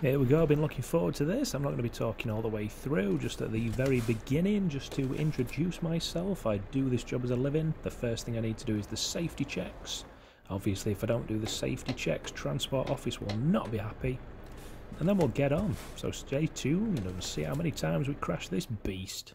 Here we go, I've been looking forward to this. I'm not going to be talking all the way through, just at the very beginning, just to introduce myself. I do this job as a living. The first thing I need to do is the safety checks. Obviously, if I don't do the safety checks, Transport Office will not be happy. And then we'll get on. So stay tuned and see how many times we crash this beast.